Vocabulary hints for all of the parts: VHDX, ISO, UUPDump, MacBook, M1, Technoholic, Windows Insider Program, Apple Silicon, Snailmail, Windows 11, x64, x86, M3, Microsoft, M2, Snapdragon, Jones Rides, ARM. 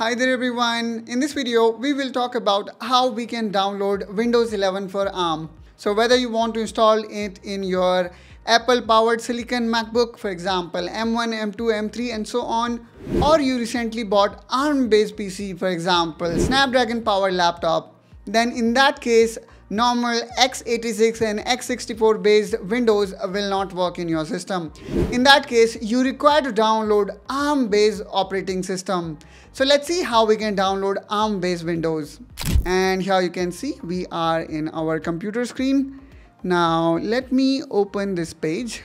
Hi there everyone, in this video we will talk about how we can download Windows 11 for ARM. So whether you want to install it in your Apple powered silicon MacBook, for example M1, M2, M3 and so on, or you recently bought ARM based PC, for example Snapdragon powered laptop, then in that case normal x86 and x64 based Windows will not work in your system. In that case, you require to download ARM based operating system. So let's see how we can download ARM based Windows. And here you can see we are in our computer screen. Now let me open this page,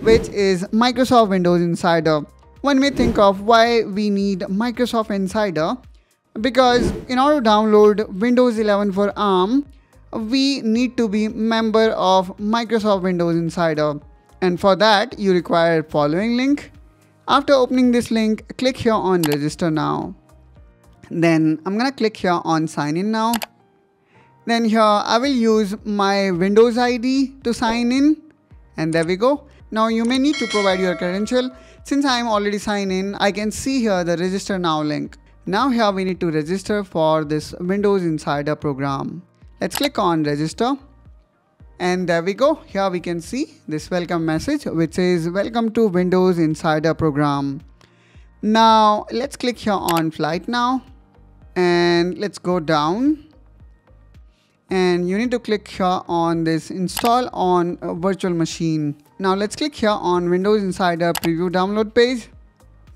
which is Microsoft Windows Insider. One may think of why we need Microsoft Insider. Because in order to download Windows 11 for ARM, we need to be member of Microsoft Windows Insider. And for that, you require following link. After opening this link, click here on register now. Then I'm gonna click here on sign in now. Then here I will use my Windows ID to sign in. And there we go. Now you may need to provide your credential. Since I'm already signed in, I can see here the register now link. Now here we need to register for this Windows Insider program. Let's click on register. And there we go. Here we can see this welcome message which says welcome to Windows Insider program. Now let's click here on flight now. And let's go down. And you need to click here on this install on a virtual machine. Now let's click here on Windows Insider preview download page.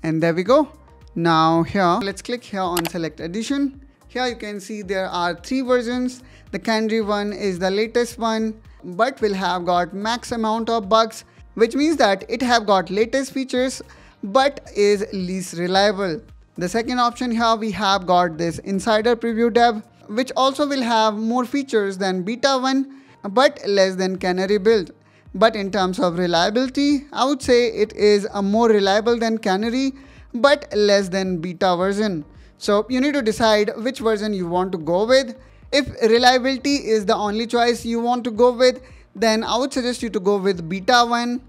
And there we go. Now here, let's click here on select edition. Here you can see there are three versions. The Canary one is the latest one, but will have got max amount of bugs, which means that it have got latest features, but is least reliable. The second option here, we have got this Insider Preview Dev, which also will have more features than beta one, but less than Canary build. But in terms of reliability, I would say it is a more reliable than Canary, but less than beta version. So you need to decide which version you want to go with. If reliability is the only choice you want to go with, then I would suggest you to go with beta one,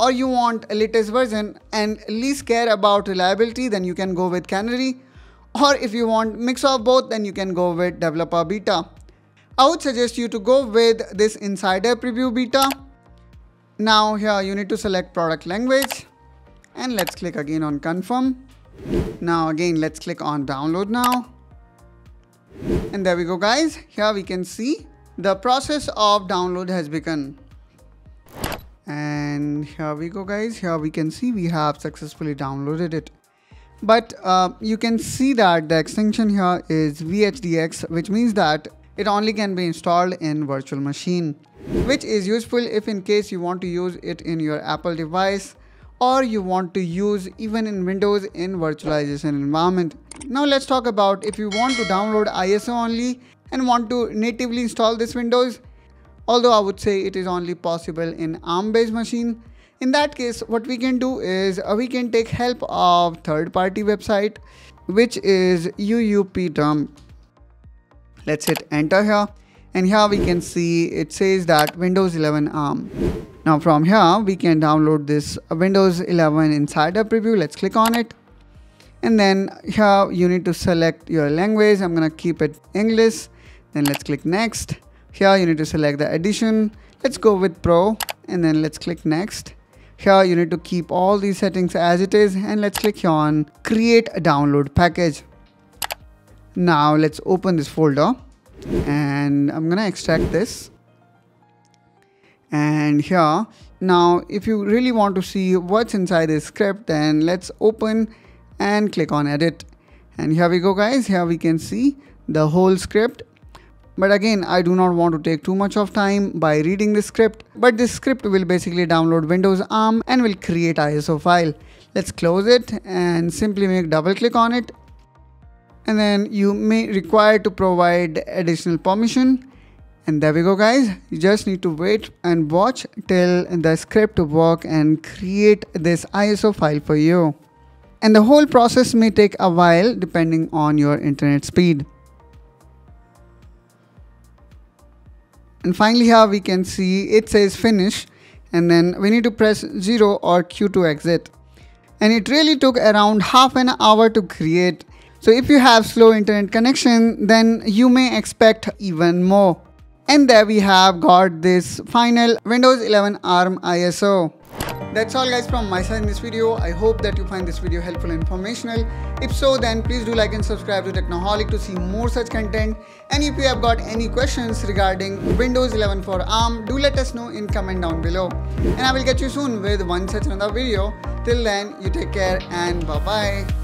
or you want a latest version and least care about reliability, then you can go with Canary. Or if you want mix of both, then you can go with developer beta. I would suggest you to go with this Insider Preview beta. Now here you need to select product language. And let's click again on confirm. Now again, let's click on download now. And there we go guys. Here we can see the process of download has begun. And here we go guys. Here we can see we have successfully downloaded it. But you can see that the extension here is VHDX, which means that it only can be installed in virtual machine, which is useful if in case you want to use it in your Apple device, or you want to use even in Windows in virtualization environment. Now let's talk about if you want to download ISO only and want to natively install this Windows, although I would say it is only possible in ARM based machine. In that case, what we can do is we can take help of third party website, which is UUPDump. Let's hit enter here. And here we can see it says that Windows 11 ARM. Now from here, we can download this Windows 11 Insider Preview. Let's click on it. And then here you need to select your language. I'm gonna keep it English. Then let's click next. Here you need to select the edition. Let's go with Pro and then let's click next. Here you need to keep all these settings as it is. And let's click here on create a download package. Now let's open this folder and I'm gonna extract this. And here, now if you really want to see what's inside this script, then let's open and click on edit. And here we go guys, here we can see the whole script. But again, I do not want to take too much of time by reading this script, but this script will basically download Windows ARM and will create ISO file. Let's close it and simply make double click on it. And then you may require to provide additional permission. And there we go guys, you just need to wait and watch till the script work and create this ISO file for you. And the whole process may take a while depending on your internet speed. And finally here we can see it says finish, and then we need to press 0 or Q to exit. And it really took around half an hour to create. So if you have slow internet connection, then you may expect even more. And there we have got this final Windows 11 ARM ISO. That's all guys from my side in this video. I hope that you find this video helpful and informational. If so, then please do like and subscribe to Technoholic to see more such content. And if you have got any questions regarding Windows 11 for ARM, do let us know in comment down below. And I will catch you soon with one such another video. Till then, you take care and bye-bye.